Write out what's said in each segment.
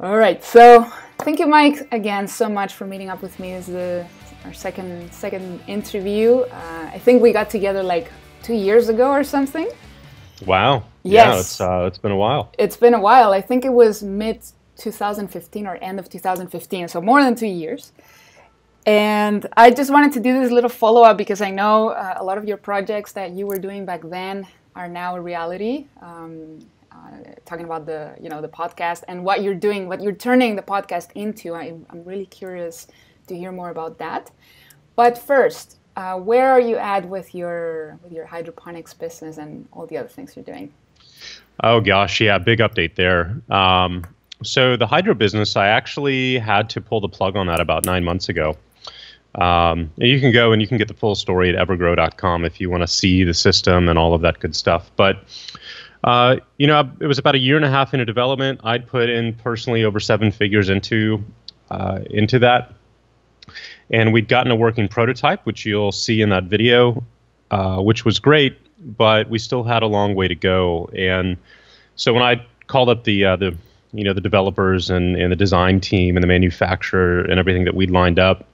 All right, so thank you, Mike, again so much for meeting up with me. This is our second interview. I think we got together like 2 years ago or something. Wow. Yes. Yeah, it's been a while. It's been a while. I think it was mid-2015 or end of 2015, so more than 2 years. And I just wanted to do this little follow-up because I know a lot of your projects that you were doing back then are now a reality. Talking about the, you know, the podcast and what you're doing, what you're turning the podcast into. I'm really curious to hear more about that. But first, where are you at with your hydroponics business and all the other things you're doing? Oh gosh, yeah, big update there. So the hydro business, I actually had to pull the plug on that about 9 months ago. You can go and you can get the full story at evergrow.com if you want to see the system and all of that good stuff. But you know, it was about a year and a half into development. I'd put in personally over 7 figures into that. And we'd gotten a working prototype, which you'll see in that video, which was great, but we still had a long way to go. And so when I called up the developers and the design team and the manufacturer and everything that we'd lined up,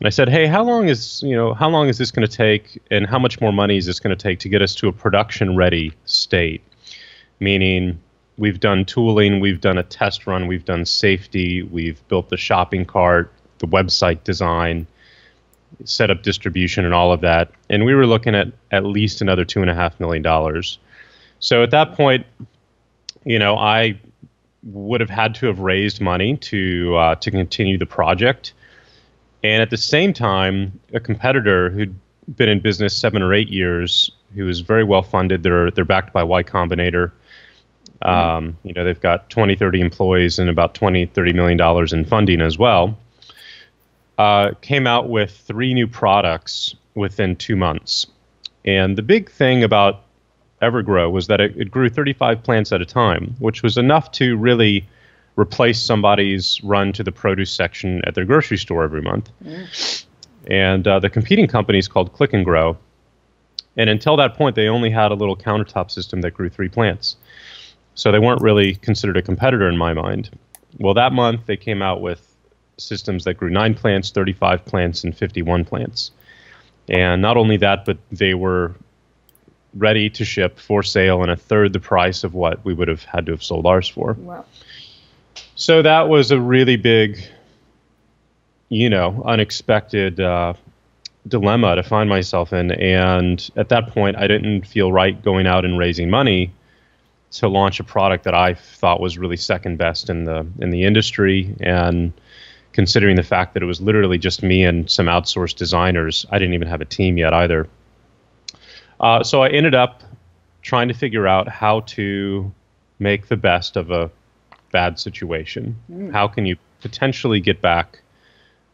and I said, hey, how long is this going to take, and how much more money is this going to take to get us to a production ready state? Meaning, we've done tooling, we've done a test run, we've done safety, we've built the shopping cart, the website design, set up distribution, and all of that. And we were looking at least another $2.5 million. So at that point, you know, I would have had to have raised money to continue the project. And at the same time, a competitor who'd been in business 7 or 8 years, who was very well funded, they're backed by Y Combinator. You know, they've got 20, 30 employees and about $20–30 million in funding as well. Came out with 3 new products within 2 months. And the big thing about Evergrow was that it grew 35 plants at a time, which was enough to really replace somebody's run to the produce section at their grocery store every month. Yeah. And the competing company is called Click and Grow. And until that point, they only had a little countertop system that grew 3 plants. So they weren't really considered a competitor in my mind. Well, that month, they came out with systems that grew 9 plants, 35 plants, and 51 plants. And not only that, but they were ready to ship for sale and 1/3 the price of what we would have had to have sold ours for. Wow. So that was a really big, you know, unexpected dilemma to find myself in. And at that point, I didn't feel right going out and raising money to launch a product that I thought was really second best in the industry. And considering the fact that it was literally just me and some outsourced designers. I didn't even have a team yet either. So I ended up trying to figure out how to make the best of a bad situation. How can you potentially get back,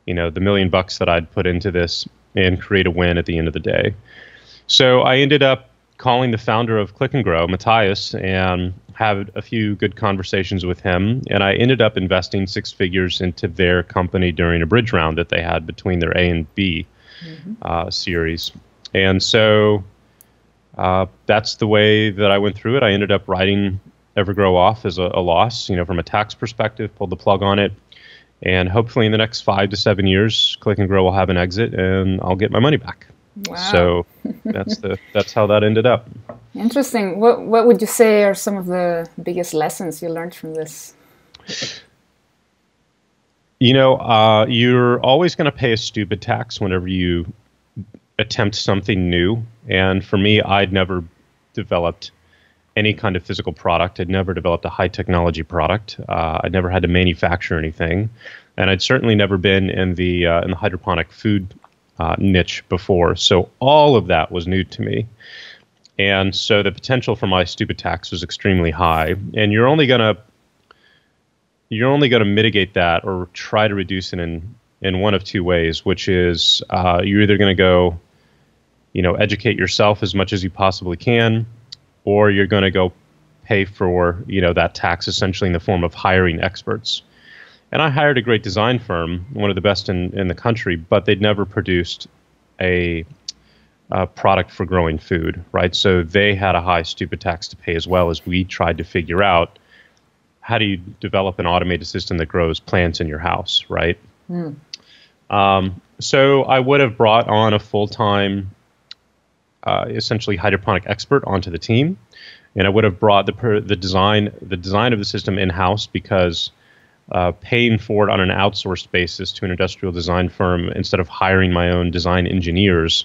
you know, the $1 million that I'd put into this and create a win at the end of the day? So I ended up calling the founder of Click and Grow, Matthias, and had a few good conversations with him. And I ended up investing 6 figures into their company during a bridge round that they had between their A and B series. And so that's the way that I went through it. I ended up writing Evergrow off as a loss, you know, from a tax perspective, pulled the plug on it. And hopefully in the next 5 to 7 years, Click and Grow will have an exit and I'll get my money back. Wow. So that's how that ended up. Interesting. What would you say are some of the biggest lessons you learned from this? You know, you're always going to pay a stupid tax whenever you attempt something new. And for me, I'd never developed any kind of physical product. I'd never developed a high technology product. I'd never had to manufacture anything, and I'd certainly never been in the hydroponic food niche before. So all of that was new to me. And so the potential for my stupid tax was extremely high. And you're only gonna mitigate that or try to reduce it in one of 2 ways, which is you're either gonna go, you know, educate yourself as much as you possibly can, or you're gonna go pay for, you know, that tax essentially in the form of hiring experts. And I hired a great design firm, one of the best in the country, but they'd never produced a product for growing food, right? So they had a high stupid tax to pay as well as we tried to figure out how do you develop an automated system that grows plants in your house, right? Mm. So I would have brought on a full-time, essentially hydroponic expert onto the team, and I would have brought the design of the system in-house because paying for it on an outsourced basis to an industrial design firm instead of hiring my own design engineers,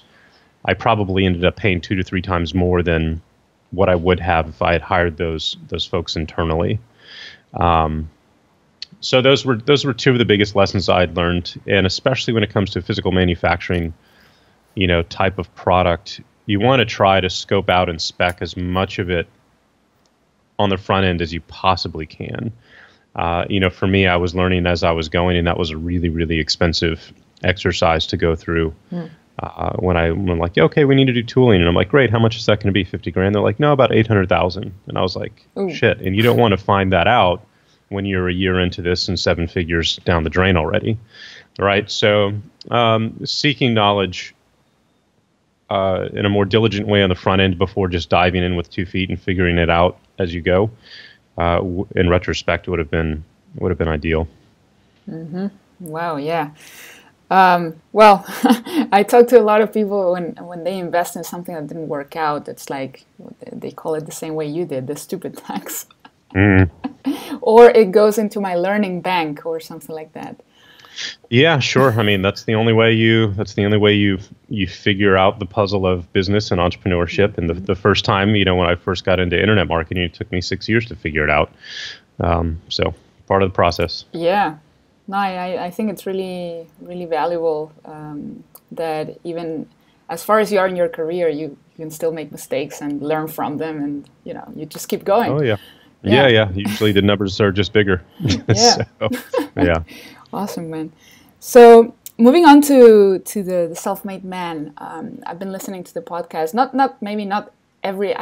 I probably ended up paying 2 to 3 times more than what I would have if I had hired those folks internally. So those were two of the biggest lessons I'd learned, and especially when it comes to physical manufacturing, you know, type of product, you want to try to scope out and spec as much of it on the front end as you possibly can. You know, for me, I was learning as I was going, and that was a really, really expensive exercise to go through. Mm. When I'm like, yeah, okay, we need to do tooling. And I'm like, great, how much is that going to be, 50 grand? They're like, no, about 800,000. And I was like, ooh, shit. And you don't want to find that out when you're a year into this and 7 figures down the drain already, right? So seeking knowledge in a more diligent way on the front end before just diving in with 2 feet and figuring it out as you go, in retrospect, would have been ideal. Mm-hmm. Wow, yeah. Well, I talk to a lot of people when they invest in something that didn't work out. It's like they call it the same way you did, the stupid tax. Mm. Or it goes into my learning bank or something like that. Yeah, sure. I mean, that's the only way you figure out the puzzle of business and entrepreneurship. And the first time, you know, when I first got into internet marketing, it took me 6 years to figure it out. So part of the process. Yeah. No, I think it's really, really valuable that even as far as you are in your career, you can still make mistakes and learn from them, and you know, you just keep going. Oh yeah, yeah, yeah. Usually the numbers are just bigger. Yeah. So, yeah. Awesome, man. So moving on to the Self-Made Man. I've been listening to the podcast.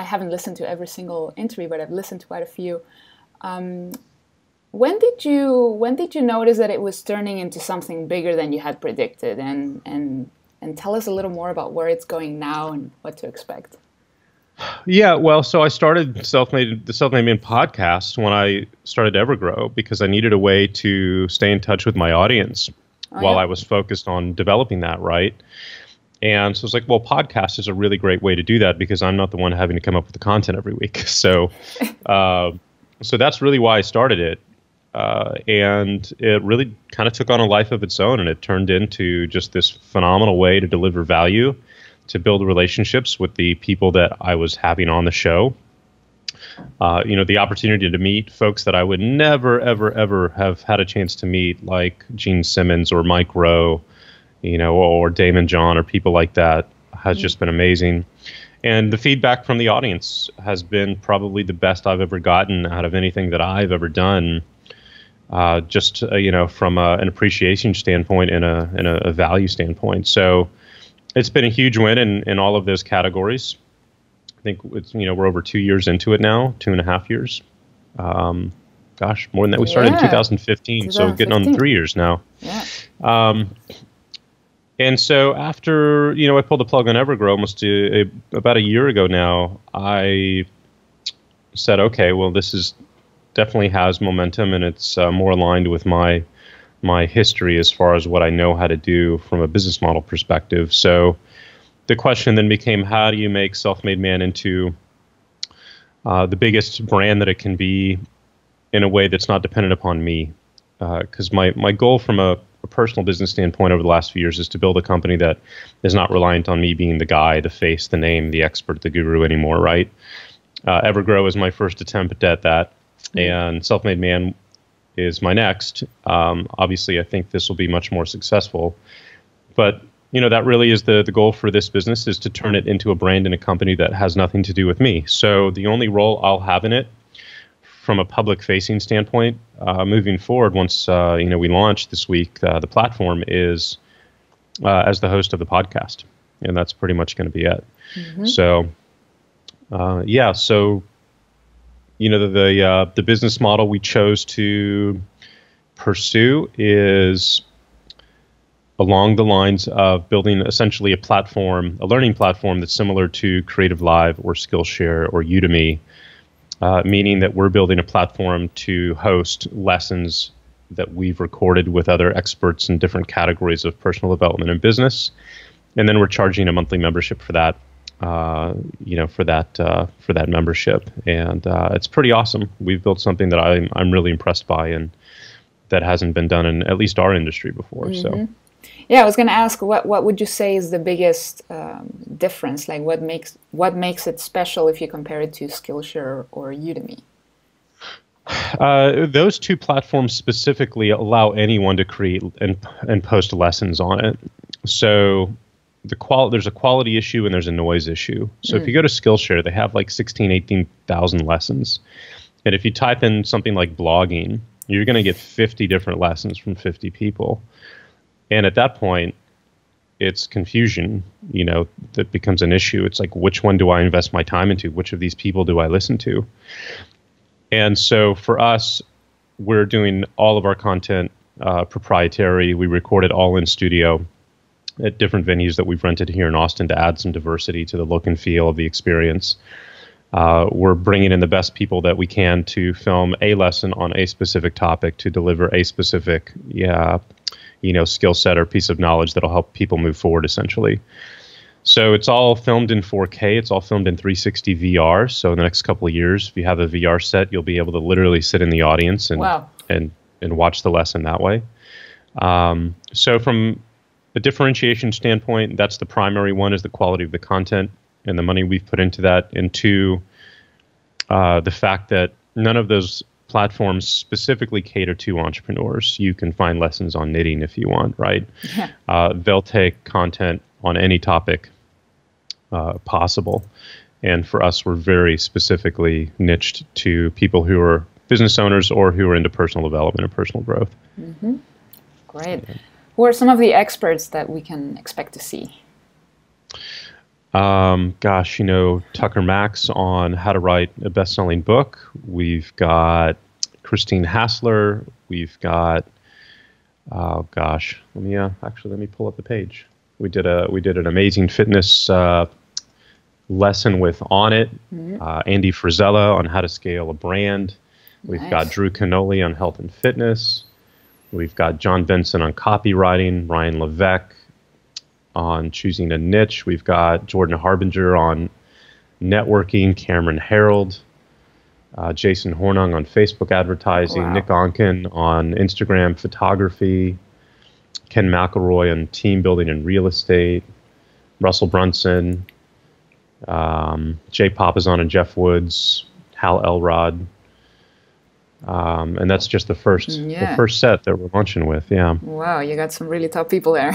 I haven't listened to every single interview, but I've listened to quite a few. When did you notice that it was turning into something bigger than you had predicted? And tell us a little more about where it's going now and what to expect. Yeah, well, so I started the Self-Made Man podcast when I started Evergrow because I needed a way to stay in touch with my audience while I was focused on developing that, right? And so it's like, well, podcast is a really great way to do that because I'm not the one having to come up with the content every week. So, so that's really why I started it. And it really kind of took on a life of its own, and it turned into just this phenomenal way to deliver value, to build relationships with the people that I was having on the show. You know, the opportunity to meet folks that I would never, ever, ever have had a chance to meet, like Gene Simmons or Mike Rowe, you know, or Damon John or people like that, has just been amazing. And the feedback from the audience has been probably the best I've ever gotten out of anything that I've ever done. You know, from an appreciation standpoint and a value standpoint. So it's been a huge win in all of those categories. I think it's, you know, we're over 2 years into it now, 2.5 years. Gosh, more than that. We started in 2015, so getting on 3 years now. Yeah. And so after, you know, I pulled the plug on Evergrow almost about a year ago now, I said, okay, well, this is definitely has momentum, and it's more aligned with my history as far as what I know how to do from a business model perspective. So the question then became, how do you make Self-Made Man into the biggest brand that it can be in a way that's not dependent upon me? Because my goal from a personal business standpoint over the last few years is to build a company that is not reliant on me being the guy, the face, the name, the expert, the guru anymore, right? Evergrow is my first attempt at that, and Self-Made Man is my next. Obviously, I think this will be much more successful. But, you know, that really is the goal for this business, is to turn it into a brand and a company that has nothing to do with me. So the only role I'll have in it from a public-facing standpoint moving forward, once, you know, we launch this week, the platform is as the host of the podcast. And that's pretty much going to be it. Mm-hmm. So, yeah, so... You know, the business model we chose to pursue is along the lines of building essentially a platform, a learning platform that's similar to Creative Live or Skillshare or Udemy, meaning that we're building a platform to host lessons that we've recorded with other experts in different categories of personal development and business. And then we're charging a monthly membership for that, for that membership. And it's pretty awesome. We've built something that I'm really impressed by and that hasn't been done in at least our industry before. Mm-hmm. So. Yeah, I was going to ask, what would you say is the biggest difference? Like, what makes it special if you compare it to Skillshare or Udemy? Those two platforms specifically allow anyone to create and post lessons on it. So there's a quality issue and there's a noise issue. So if you go to Skillshare, they have like 18,000 lessons. And if you type in something like blogging, you're going to get 50 different lessons from 50 people. And at that point, it's confusion, that becomes an issue. It's like, which one do I invest my time into? Which of these people do I listen to? And so for us, we're doing all of our content proprietary. We record it all in studio at different venues that we've rented here in Austin to add some diversity to the look and feel of the experience. We're bringing in the best people that we can to film a lesson on a specific topic to deliver a specific skill set or piece of knowledge that'll help people move forward, essentially. So it's all filmed in 4K. It's all filmed in 360 VR. So in the next couple of years, if you have a VR set, you'll be able to literally sit in the audience and wow. and watch the lesson that way. So from a differentiation standpoint, that's the primary one, is the quality of the content and the money we've put into that. And two, the fact that none of those platforms specifically cater to entrepreneurs. You can find lessons on knitting if you want, right? Yeah. They'll take content on any topic possible. And for us, we're very specifically niched to people who are business owners or who are into personal development and personal growth. Mm-hmm. Great. Yeah. Who are some of the experts that we can expect to see? Tucker Max on how to write a best-selling book. We've got Christine Hassler. We've got, let me pull up the page. We did an amazing fitness lesson with Onnit. Mm-hmm. Andy Frizzella on how to scale a brand. We've got Drew Canole on health and fitness. We've got John Benson on copywriting. Ryan Levesque on choosing a niche. We've got Jordan Harbinger on networking. Cameron Herald. Jason Hornung on Facebook advertising. Wow. Nick Onkin on Instagram photography. Ken McElroy on team building and real estate. Russell Brunson. Jay Papazon and Jeff Woods. Hal Elrod. And that's just the first set that we're launching with. Yeah. Wow, you got some really top people there.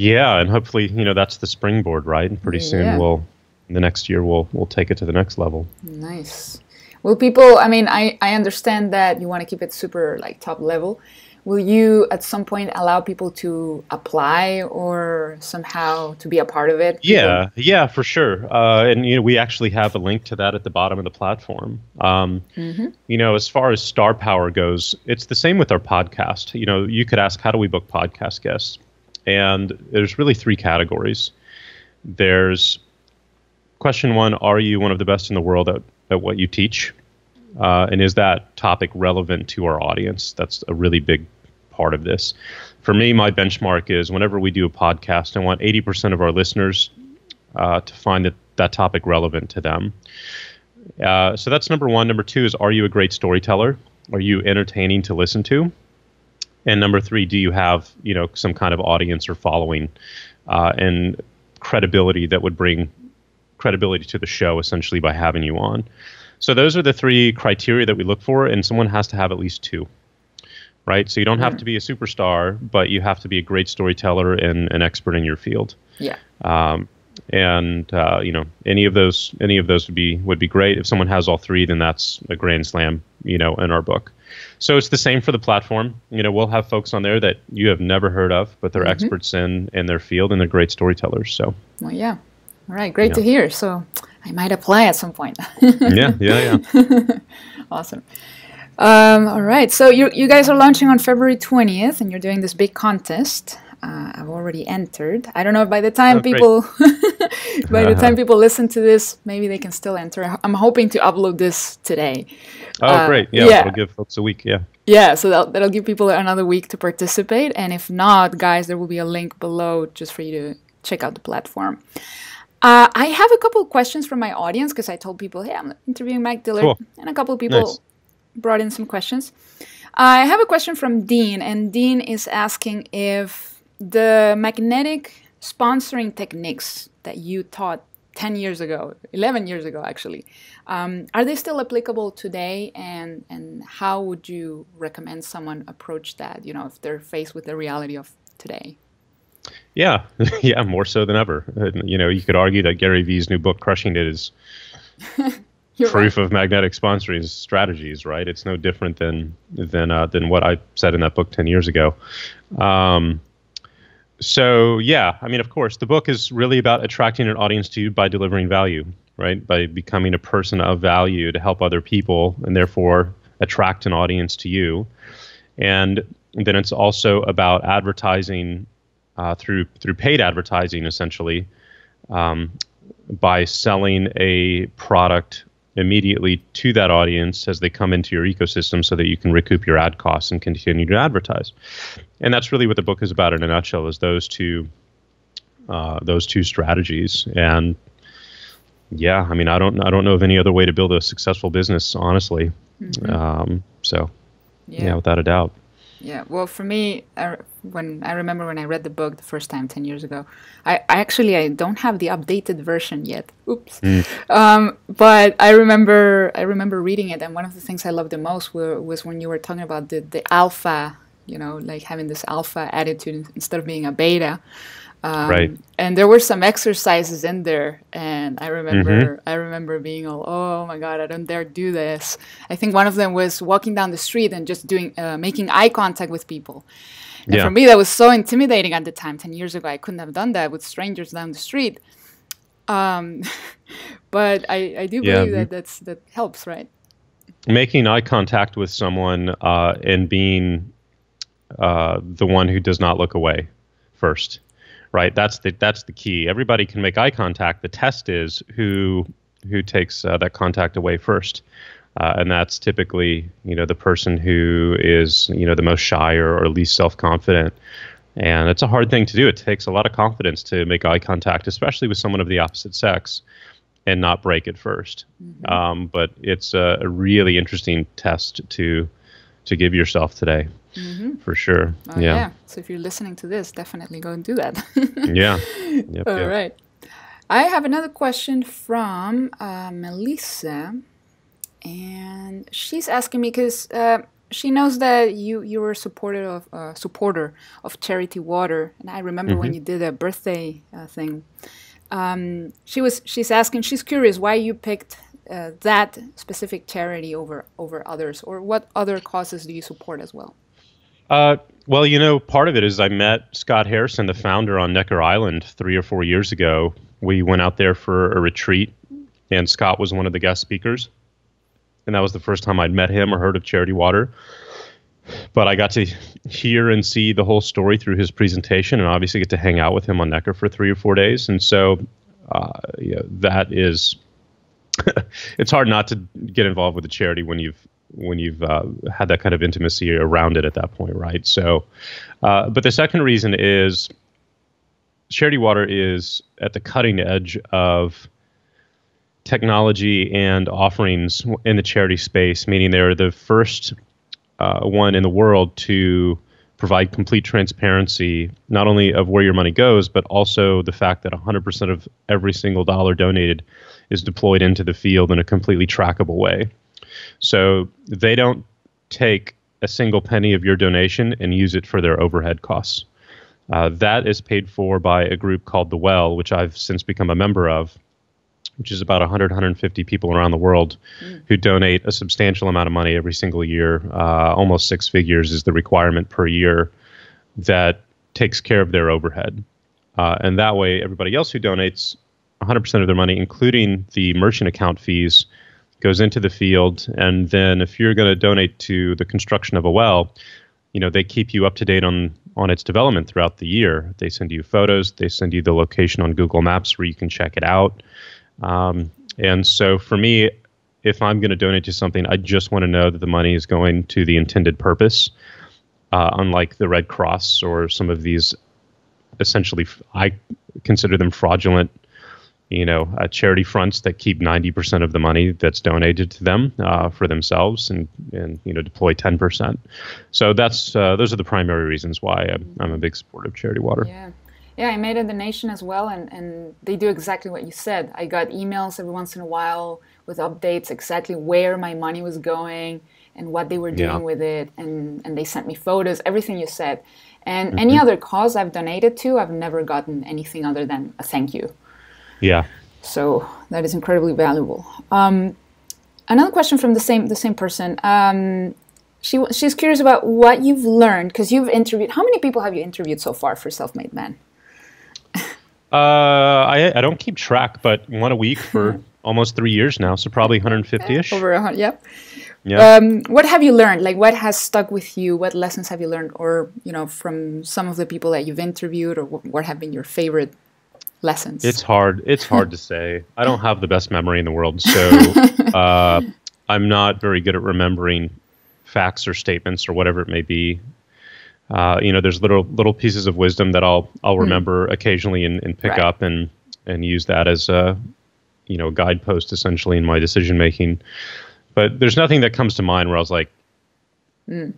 Yeah, and hopefully, that's the springboard, right? And pretty soon we'll take it to the next level. Nice. Will people, I understand that you want to keep it super top level. Will you at some point allow people to apply or somehow to be a part of it? Yeah, for sure. And we actually have a link to that at the bottom of the platform. As far as star power goes, it's the same with our podcast. You could ask, how do we book podcast guests? And there's really three categories. There's question one, are you one of the best in the world at what you teach? And is that topic relevant to our audience? That's a really big part of this. For me, my benchmark is whenever we do a podcast, I want 80% of our listeners to find that topic relevant to them. So that's number one. Number two is, are you a great storyteller? Are you entertaining to listen to? And number three, do you have some kind of audience or following and credibility that would bring credibility to the show, essentially, by having you on? So those are the three criteria that we look for, and someone has to have at least two, right? So you don't have to be a superstar, but you have to be a great storyteller and an expert in your field. Yeah. Any of those would be great. If someone has all three, then that's a grand slam, in our book. So it's the same for the platform. We'll have folks on there that you have never heard of, but they're experts in their field and they're great storytellers. So. Well, yeah. All right. Great to hear. So I might apply at some point. Yeah. Awesome. All right. So you guys are launching on February 20th and you're doing this big contest. I've already entered. I don't know if by the time people By the time people listen to this, maybe they can still enter. I'm hoping to upload this today. Oh, great. Yeah, yeah. It'll give folks a week. Yeah. Yeah, so that'll give people another week to participate. And if not, guys, there will be a link below just for you to check out the platform. I have a couple of questions from my audience because I told people, hey, I'm interviewing Mike Diller. Cool. And a couple of people brought in some questions. I have a question from Dean, and Dean is asking if the magnetic sponsoring techniques that you taught 10 years ago, 11 years ago, actually, are they still applicable today? And how would you recommend someone approach that, you know, if they're faced with the reality of today? Yeah. Yeah. More so than ever. And, you know, you could argue that Gary Vee's new book, Crushing It, is proof of magnetic sponsoring strategies, right? It's no different than what I said in that book 10 years ago. So, yeah, I mean, of course, the book is really about attracting an audience to you by delivering value, right? By becoming a person of value to help other people and therefore attract an audience to you. And then it's also about advertising through paid advertising, essentially, by selling a product immediately to that audience as they come into your ecosystem so that you can recoup your ad costs and continue to advertise. And that's really what the book is about in a nutshell, is those two strategies. And yeah, I mean, I don't know of any other way to build a successful business, honestly. Mm-hmm. So yeah, without a doubt. Yeah. Well, for me, I remember when I read the book the first time 10 years ago, I don't have the updated version yet. Oops. Mm. But I remember reading it. And one of the things I loved the most was when you were talking about the alpha, you know, like having this alpha attitude instead of being a beta. Right. And there were some exercises in there, and I remember being all, oh my God, I don't dare do this. I think one of them was walking down the street and just making eye contact with people. And for me, that was so intimidating at the time. 10 years ago, I couldn't have done that with strangers down the street. But I do believe that helps, right? Making eye contact with someone and being the one who does not look away first. Right. That's the key. Everybody can make eye contact. The test is who takes that contact away first. And that's typically, you know, the person who is, you know, the most shy or least self-confident. And it's a hard thing to do. It takes a lot of confidence to make eye contact, especially with someone of the opposite sex, and not break it first. Mm-hmm. But it's a really interesting test to give yourself today. Mm-hmm. For sure. Oh, yeah. So if you're listening to this, definitely go and do that. Yeah. Yep, All right. I have another question from Melissa, and she's asking me because she knows that you were a supporter of Charity Water, and I remember when you did a birthday thing. She's asking, she's curious why you picked that specific charity over others, or what other causes do you support as well? Well, you know, part of it is I met Scott Harrison, the founder, on Necker Island 3 or 4 years ago. We went out there for a retreat, and Scott was one of the guest speakers. And that was the first time I'd met him or heard of Charity Water. But I got to hear and see the whole story through his presentation, and obviously get to hang out with him on Necker for 3 or 4 days. And so that is, it's hard not to get involved with a charity when you've had that kind of intimacy around it at that point, right? So, but the second reason is Charity Water is at the cutting edge of technology and offerings in the charity space, meaning they're the first one in the world to provide complete transparency, not only of where your money goes, but also the fact that 100% of every single dollar donated is deployed into the field in a completely trackable way. So they don't take a single penny of your donation and use it for their overhead costs. That is paid for by a group called The Well, which I've since become a member of, which is about 100, 150 people around the world who donate a substantial amount of money every single year. Almost 6 figures is the requirement per year that takes care of their overhead. And that way, everybody else who donates 100% of their money, including the merchant account fees, goes into the field. And then if you're going to donate to the construction of a well, you know, they keep you up to date on its development throughout the year. They send you photos. They send you the location on Google Maps where you can check it out. And so for me, if I'm going to donate to something, I just want to know that the money is going to the intended purpose, unlike the Red Cross or some of these essentially, I consider them fraudulent, you know, charity fronts that keep 90% of the money that's donated to them for themselves and you know, deploy 10%. So that's those are the primary reasons why I'm a big supporter of Charity Water. Yeah. Yeah, I made a donation as well, and they do exactly what you said. I got emails every once in a while with updates exactly where my money was going and what they were doing with it, and they sent me photos, everything you said. And any other cause I've donated to, I've never gotten anything other than a thank you. Yeah. So that is incredibly valuable. Another question from the same person. She's curious about what you've learned, because you've interviewed. How many people have you interviewed so far for Self-Made Man? I don't keep track, but one a week for almost 3 years now, so probably 150-ish. Over 100, yep. Yeah. What have you learned? Like, what has stuck with you? What lessons have you learned, or you know, from some of the people that you've interviewed, or what have been your favorite lessons? It's hard to say. I don't have the best memory in the world, so I'm not very good at remembering facts or statements or whatever it may be. You know, there's little pieces of wisdom that I'll remember occasionally and pick up and use that as a, you know, guidepost essentially in my decision making. But there's nothing that comes to mind where I was like, and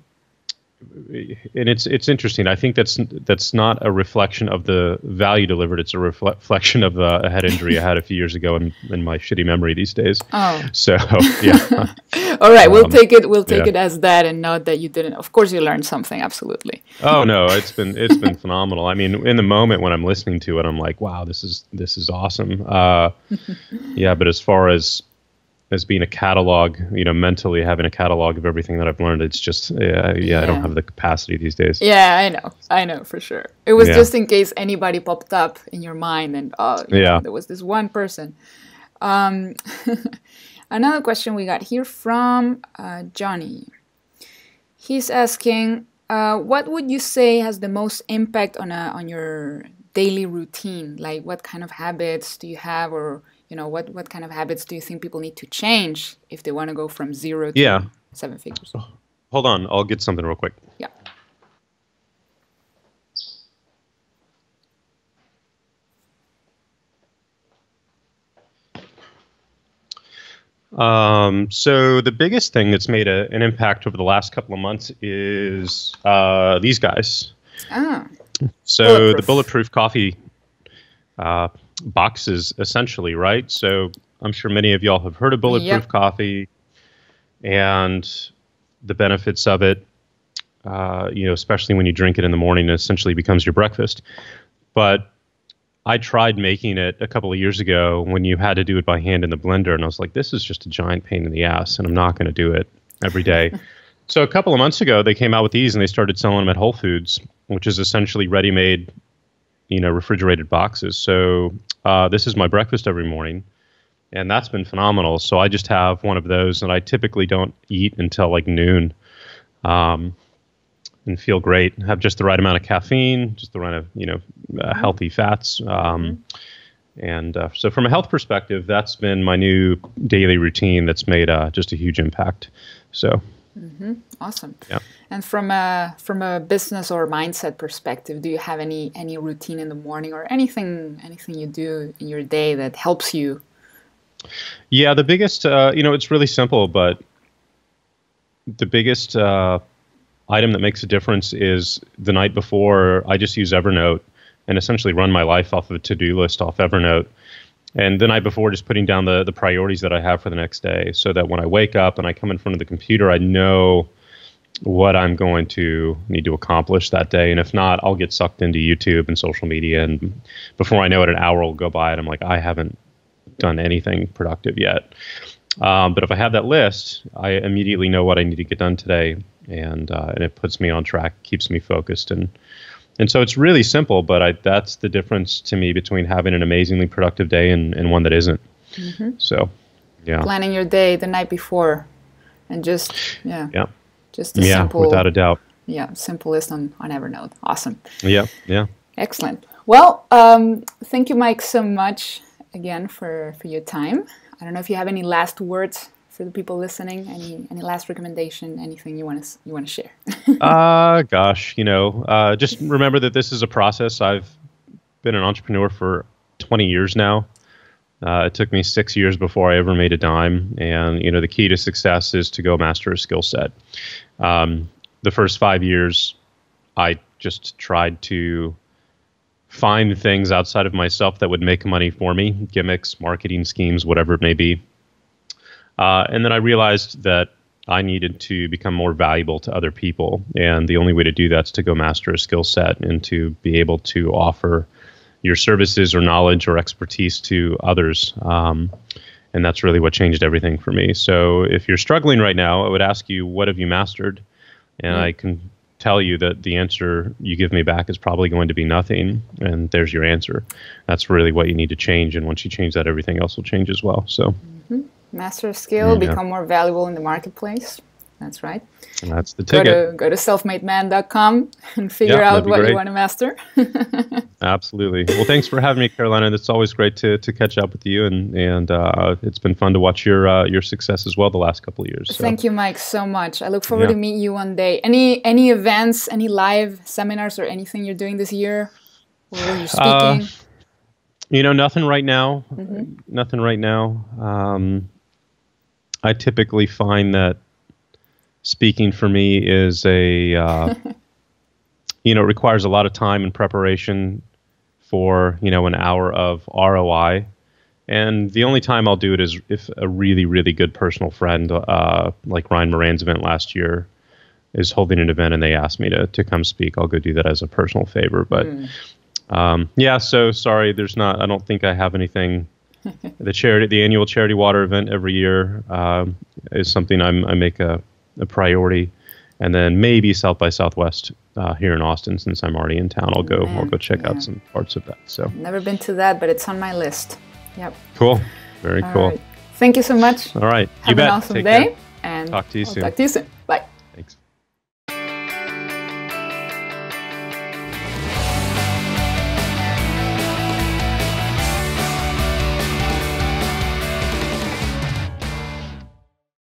it's interesting. I think that's not a reflection of the value delivered. It's a reflection of a head injury I had a few years ago in my shitty memory these days. Oh, so yeah. All right, we'll take it. We'll take it as that, and not that you didn't. Of course, you learned something. Absolutely. Oh no, it's been phenomenal. I mean, in the moment when I'm listening to it, I'm like, wow, this is awesome. Yeah, but as far as being a catalog, you know, mentally having a catalog of everything that I've learned, it's just, I don't have the capacity these days. Yeah, I know for sure. It was just in case anybody popped up in your mind and there was this one person. Another question we got here from Johnny. He's asking, what would you say has the most impact on your daily routine? Like, what kind of habits do you have, or you know, what kind of habits do you think people need to change if they want to go from zero to 7 figures? Hold on, I'll get something real quick. Yeah. So the biggest thing that's made an impact over the last couple of months is these guys. Ah. So the Bulletproof coffee boxes, essentially, right? So I'm sure many of y'all have heard of Bulletproof coffee and the benefits of it, you know, especially when you drink it in the morning, it essentially becomes your breakfast. But I tried making it a couple of years ago when you had to do it by hand in the blender, and I was like, this is just a giant pain in the ass, and I'm not going to do it every day. So a couple of months ago, they came out with these, and they started selling them at Whole Foods, which is essentially ready-made, you know, refrigerated boxes. So this is my breakfast every morning, and that's been phenomenal. So I just have one of those, and I typically don't eat until like noon, and feel great. Have just the right amount of caffeine, just the right of, you know, healthy fats. And so from a health perspective, that's been my new daily routine that's made just a huge impact. So. Awesome. Yeah. And from a business or mindset perspective, do you have any routine in the morning or anything you do in your day that helps you? Yeah, the biggest, you know, it's really simple, but the biggest item that makes a difference is the night before. I just use Evernote and essentially run my life off of a to-do list off Evernote. And the night before, just putting down the priorities that I have for the next day, so that when I wake up and I come in front of the computer, I know what I'm going to need to accomplish that day. And if not, I'll get sucked into YouTube and social media. And before I know it, an hour will go by and I'm like, I haven't done anything productive yet. But if I have that list, I immediately know what I need to get done today. And it puts me on track, keeps me focused. And so it's really simple, but that's the difference to me between having an amazingly productive day and one that isn't. So, yeah. Planning your day the night before and just a simple. Yeah, without a doubt. yeah, simple list on Evernote. Awesome. Yeah, yeah. Excellent. Well, thank you, Mike, so much again for your time. I don't know if you have any last words for the people listening, any last recommendation, anything you want to share. Gosh, just remember that this is a process. I've been an entrepreneur for 20 years now. It took me 6 years before I ever made a dime. And, the key to success is to go master a skill set. The first 5 years, I just tried to find things outside of myself that would make money for me, gimmicks, marketing schemes, whatever it may be. And then I realized that I needed to become more valuable to other people. And the only way to do that is to go master a skill set and to be able to offer your services or knowledge or expertise to others. And that's really what changed everything for me. So if you're struggling right now, I would ask you, what have you mastered? And I can tell you that the answer you give me back is probably going to be nothing. And there's your answer. That's really what you need to change. And once you change that, everything else will change as well. So master a skill, become more valuable in the marketplace. That's right. That's the ticket. Go to selfmadman.com and figure out what you want to master. Absolutely. Well, thanks for having me, Carolina. It's always great to catch up with you, and it's been fun to watch your success as well the last couple of years. So. Thank you, Mike, so much. I look forward to meet you one day. Any events, any live seminars, or anything you're doing this year? Or are you speaking? Nothing right now. Nothing right now. I typically find that speaking for me is it requires a lot of time and preparation for, an hour of ROI. And the only time I'll do it is if a really, really good personal friend, like Ryan Moran's event last year, is holding an event and they asked me to come speak. I'll go do that as a personal favor. But so sorry, I don't think I have anything. The annual Charity Water event every year is something I make a priority, and then maybe South by Southwest here in Austin, since I'm already in town. I'll go check out some parts of that. So never been to that, but it's on my list. Yep. Cool. Very cool. Right. Thank you so much. All right. Have an awesome day. Care. And talk to you soon. Bye.